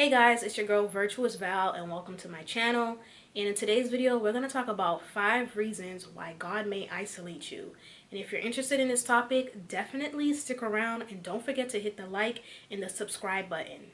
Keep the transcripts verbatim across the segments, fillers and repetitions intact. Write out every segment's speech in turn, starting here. Hey guys, it's your girl Virtuous Val and welcome to my channel. And in today's video, we're going to talk about five reasons why God may isolate you. And if you're interested in this topic, definitely stick around and don't forget to hit the like and the subscribe button.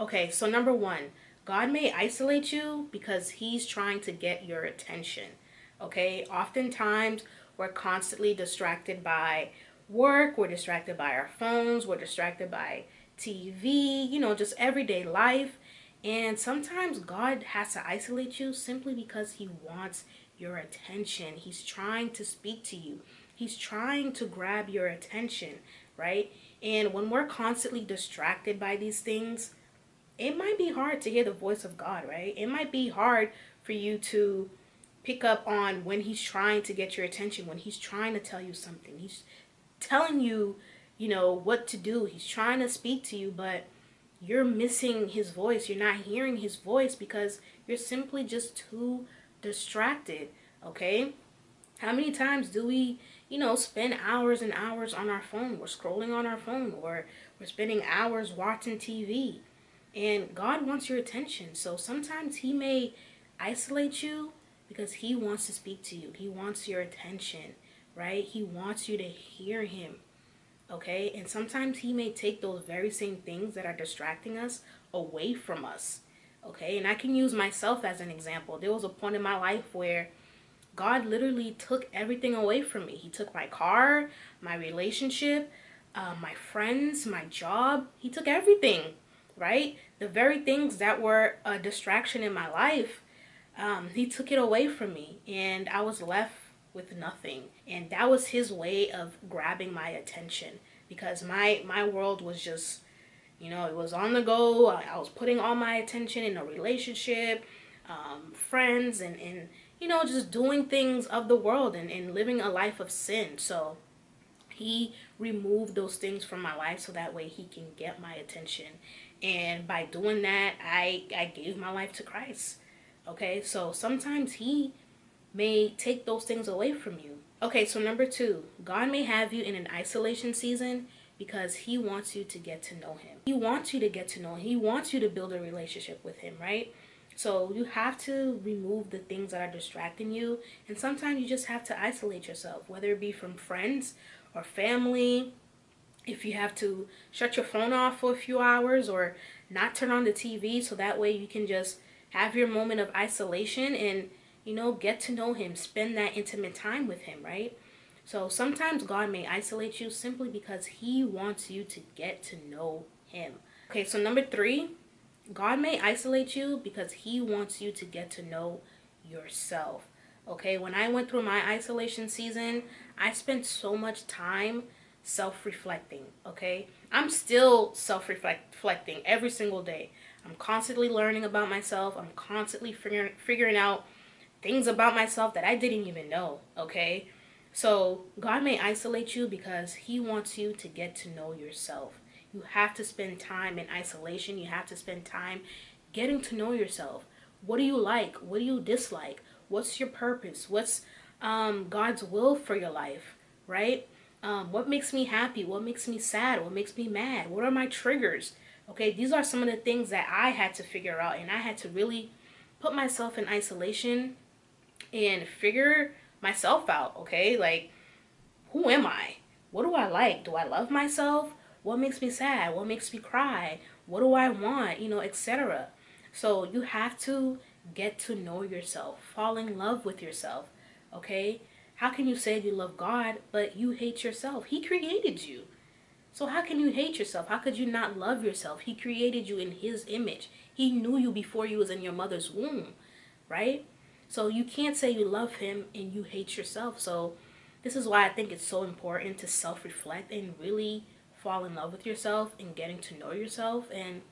Okay, so number one, God may isolate you because he's trying to get your attention. Okay, oftentimes we're constantly distracted by work, we're distracted by our phones, we're distracted by T V, you know, just everyday life. And sometimes God has to isolate you simply because he wants your attention. He's trying to speak to you. He's trying to grab your attention, right? And when we're constantly distracted by these things, it might be hard to hear the voice of God, right? It might be hard for you to pick up on when he's trying to get your attention, when he's trying to tell you something. He's telling you, you know, what to do. He's trying to speak to you, but you're missing his voice. You're not hearing his voice because you're simply just too distracted, okay? How many times do we, you know, spend hours and hours on our phone? We're scrolling on our phone or we're spending hours watching T V. And God wants your attention. So sometimes he may isolate you because he wants to speak to you. He wants your attention, right? He wants you to hear him, okay? And sometimes he may take those very same things that are distracting us away from us, okay? And I can use myself as an example. There was a point in my life where God literally took everything away from me. He took my car, my relationship, uh, my friends, my job. He took everything, right? The very things that were a distraction in my life, Um, he took it away from me and I was left with nothing. And that was his way of grabbing my attention because my, my world was just, you know, it was on the go. I, I was putting all my attention in a relationship, um, friends, and, and, you know, just doing things of the world and, and living a life of sin. So he removed those things from my life so that way he can get my attention. And by doing that, I, I gave my life to Christ. Okay, so sometimes he may take those things away from you. Okay, so number two, God may have you in an isolation season because he wants you to get to know him. He wants you to get to know him. He wants you to build a relationship with him, right? So you have to remove the things that are distracting you. And sometimes you just have to isolate yourself, whether it be from friends or family. If you have to shut your phone off for a few hours or not turn on the T V so that way you can just have your moment of isolation and, you know, get to know him. Spend that intimate time with him, right? So sometimes God may isolate you simply because he wants you to get to know him. Okay, so number three, God may isolate you because he wants you to get to know yourself. Okay, when I went through my isolation season, I spent so much time self-reflecting, okay? I'm still self-reflecting every single day. I'm constantly learning about myself. I'm constantly figuring, figuring out things about myself that I didn't even know, okay? So God may isolate you because he wants you to get to know yourself. You have to spend time in isolation. You have to spend time getting to know yourself. What do you like? What do you dislike? What's your purpose? What's um, God's will for your life, right? Um, what makes me happy? What makes me sad? What makes me mad? What are my triggers? Okay, these are some of the things that I had to figure out, and I had to really put myself in isolation and figure myself out, okay? Like, who am I? What do I like? Do I love myself? What makes me sad? What makes me cry? What do I want? You know, et cetera. So you have to get to know yourself, fall in love with yourself, okay? How can you say you love God, but you hate yourself? He created you. So how can you hate yourself? How could you not love yourself? He created you in his image. He knew you before you was in your mother's womb, right? So you can't say you love him and you hate yourself. So this is why I think it's so important to self-reflect and really fall in love with yourself and getting to know yourself. And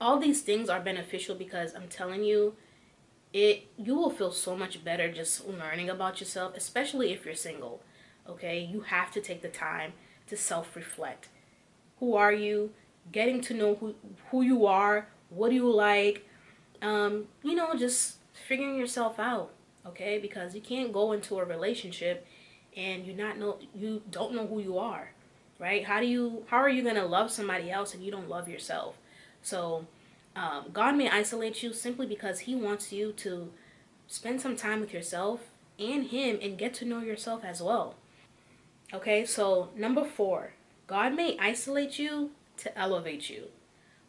all these things are beneficial because I'm telling you, it you will feel so much better just learning about yourself, especially if you're single, okay? You have to take the time to self-reflect. Who are you? Getting to know who, who you are. What do you like? Um, you know, just figuring yourself out. okay? Because you can't go into a relationship and you not know you don't know who you are, right? How do you how are you gonna love somebody else if you don't love yourself? So um, God may isolate you simply because He wants you to spend some time with yourself and Him and get to know yourself as well. Okay, so number four, God may isolate you to elevate you.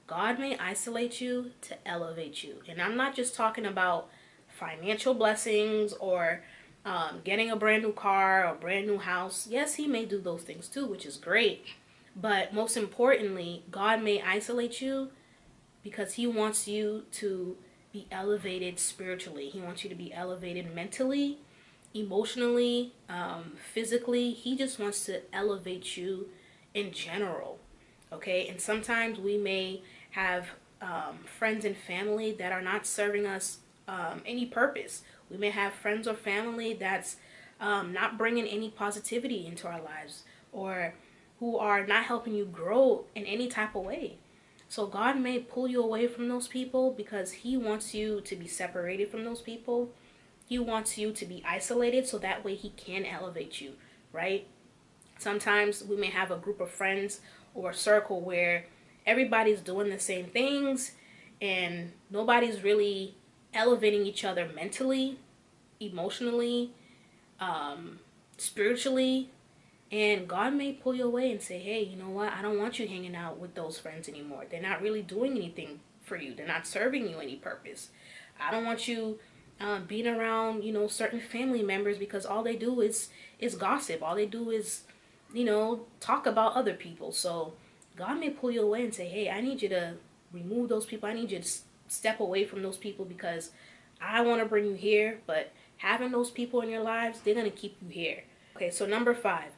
God may isolate you to elevate you. And I'm not just talking about financial blessings or um, getting a brand new car or brand new house. Yes, He may do those things too, which is great. But most importantly, God may isolate you because He wants you to be elevated spiritually. He wants you to be elevated mentally, emotionally, um, physically. He just wants to elevate you in general. Okay, and sometimes we may have um, friends and family that are not serving us um, any purpose. We may have friends or family that's um, not bringing any positivity into our lives or who are not helping you grow in any type of way. So God may pull you away from those people because He wants you to be separated from those people. He wants you to be isolated so that way He can elevate you, right? Sometimes we may have a group of friends or a circle where everybody's doing the same things and nobody's really elevating each other mentally, emotionally, um, spiritually. And God may pull you away and say, hey, you know what? I don't want you hanging out with those friends anymore. They're not really doing anything for you. They're not serving you any purpose. I don't want you um, being around, you know, certain family members because all they do is, is gossip. All they do is, you know, talk about other people. So God may pull you away and say, hey, I need you to remove those people. I need you to step away from those people because I want to bring you here. But having those people in your lives, they're going to keep you here. Okay, so number five,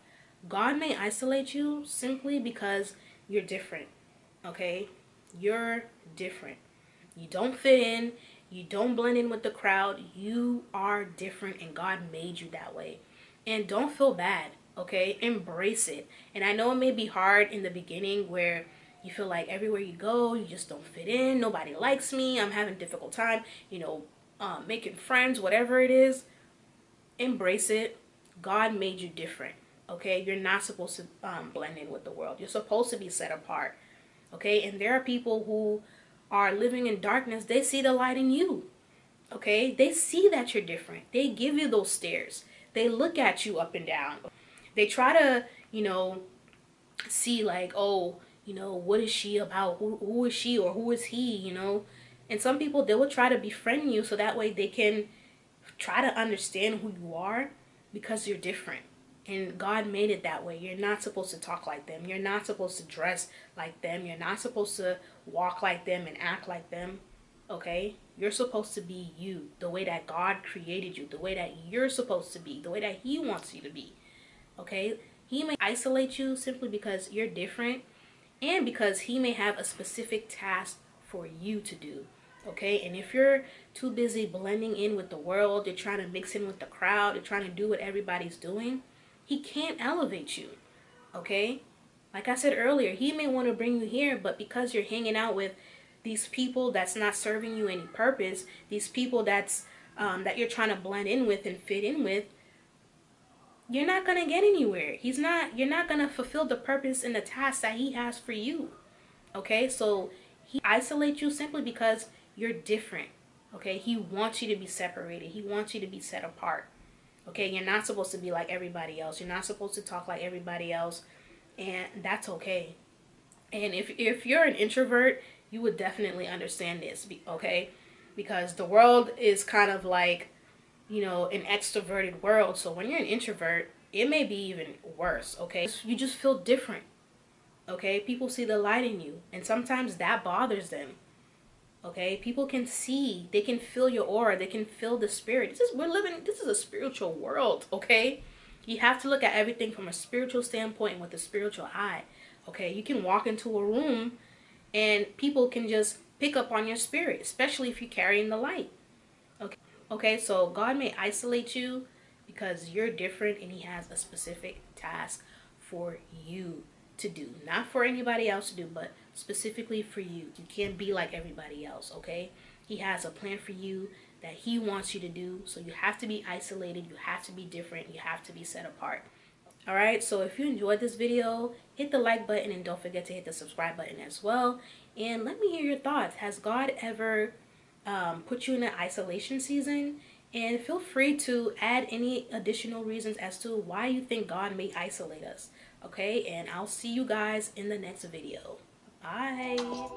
God may isolate you simply because you're different. Okay, you're different. You don't fit in. You don't blend in with the crowd. You are different and God made you that way. And don't feel bad. Okay, embrace it. And I know it may be hard in the beginning where you feel like everywhere you go, you just don't fit in. Nobody likes me. I'm having a difficult time, you know, um, making friends, whatever it is. Embrace it. God made you different. Okay, you're not supposed to um, blend in with the world. You're supposed to be set apart. Okay, and there are people who are living in darkness. They see the light in you. Okay, they see that you're different. They give you those stares. They look at you up and down. They try to, you know, see like, oh, you know, what is she about? Who, who is she or who is he, you know? And some people, they will try to befriend you so that way they can try to understand who you are because you're different. And God made it that way. You're not supposed to talk like them. You're not supposed to dress like them. You're not supposed to walk like them and act like them, okay? You're supposed to be you, the way that God created you, the way that you're supposed to be, the way that He wants you to be. Okay, He may isolate you simply because you're different and because He may have a specific task for you to do. Okay, and if you're too busy blending in with the world, you're trying to mix in with the crowd, you're trying to do what everybody's doing, He can't elevate you. Okay, like I said earlier, He may want to bring you here, but because you're hanging out with these people that's not serving you any purpose, these people that's um, that you're trying to blend in with and fit in with, you're not going to get anywhere. He's not, you're not going to fulfill the purpose and the task that He has for you. Okay, so He isolates you simply because you're different. Okay, He wants you to be separated. He wants you to be set apart. Okay, you're not supposed to be like everybody else. You're not supposed to talk like everybody else. And that's okay. And if, if you're an introvert, you would definitely understand this. Okay, because the world is kind of like, you know, an extroverted world. So when you're an introvert, it may be even worse, okay? You just feel different, okay? People see the light in you, and sometimes that bothers them, okay? People can see, they can feel your aura, they can feel the spirit. This is, we're living, this is a spiritual world, okay? You have to look at everything from a spiritual standpoint and with a spiritual eye, okay? You can walk into a room, and people can just pick up on your spirit, especially if you're carrying the light. Okay, so God may isolate you because you're different and He has a specific task for you to do. Not for anybody else to do, but specifically for you. You can't be like everybody else, okay? He has a plan for you that he wants you to do. So you have to be isolated, you have to be different, you have to be set apart. All right, so if you enjoyed this video, hit the like button and don't forget to hit the subscribe button as well. And let me hear your thoughts. Has God ever um, put you in an isolation season? And feel free to add any additional reasons as to why you think God may isolate us. Okay, and I'll see you guys in the next video. Bye.